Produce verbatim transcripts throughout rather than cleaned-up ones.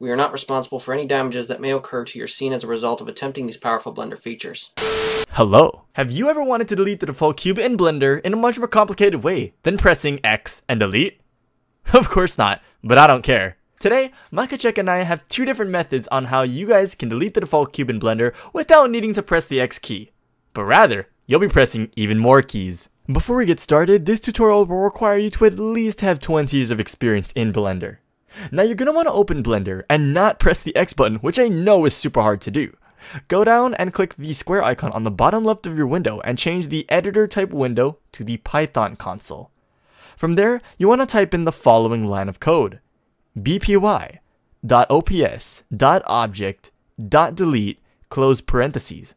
We are not responsible for any damages that may occur to your scene as a result of attempting these powerful Blender features. Hello! Have you ever wanted to delete the default cube in Blender in a much more complicated way than pressing X and delete? Of course not, but I don't care. Today, Micah Matichuk and I have two different methods on how you guys can delete the default cube in Blender without needing to press the X key. But rather, you'll be pressing even more keys. Before we get started, this tutorial will require you to at least have twenty years of experience in Blender. Now you're going to want to open Blender and not press the X button, which I know is super hard to do. Go down and click the square icon on the bottom left of your window and change the editor type window to the Python console. From there, you want to type in the following line of code: bpy.ops.object.delete close parentheses.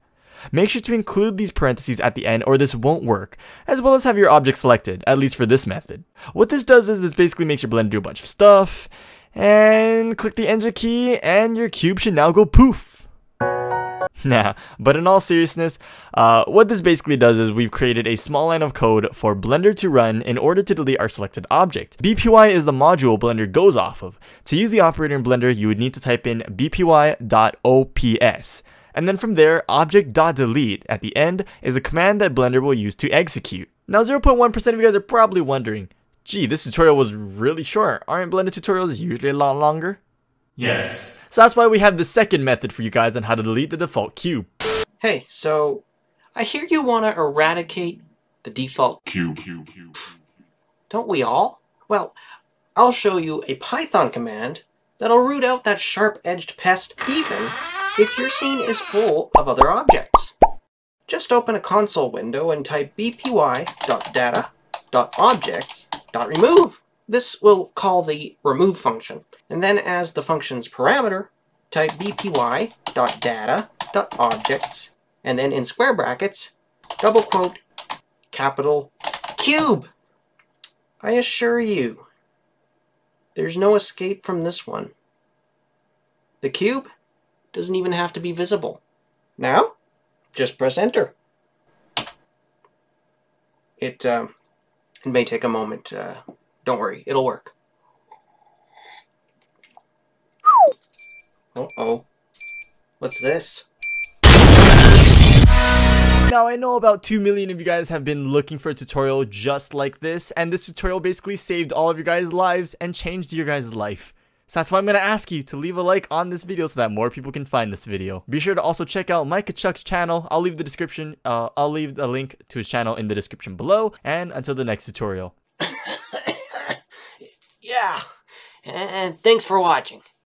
Make sure to include these parentheses at the end or this won't work, as well as have your object selected, at least for this method. What this does is this basically makes your Blender do a bunch of stuff, and click the enter key, and your cube should now go poof. Nah, but in all seriousness, uh, what this basically does is we've created a small line of code for Blender to run in order to delete our selected object. B P Y is the module Blender goes off of. To use the operator in Blender, you would need to type in bpy.ops. And then from there, object.delete at the end is the command that Blender will use to execute. Now zero point one percent of you guys are probably wondering, gee, this tutorial was really short. Aren't Blender tutorials usually a lot longer? Yes. So that's why we have the second method for you guys on how to delete the default cube. Hey, so I hear you want to eradicate the default cube. Don't we all? Well, I'll show you a Python command that'll root out that sharp-edged pest even if your scene is full of other objects. Just open a console window and type bpy.data.objects.remove. This will call the remove function. And then as the function's parameter, type bpy.data.objects, and then in square brackets, double quote, capital cube. I assure you, there's no escape from this one. The cube doesn't even have to be visible. Now, just press enter. It, um, it may take a moment. Uh, don't worry, it'll work. Uh-oh. What's this? Now I know about two million of you guys have been looking for a tutorial just like this, and this tutorial basically saved all of your guys' lives and changed your guys' life. So that's why I'm going to ask you to leave a like on this video so that more people can find this video. Be sure to also check out Micah Matichuk's channel. I'll leave the description, uh, I'll leave the link to his channel in the description below. And until the next tutorial. Yeah, and thanks for watching.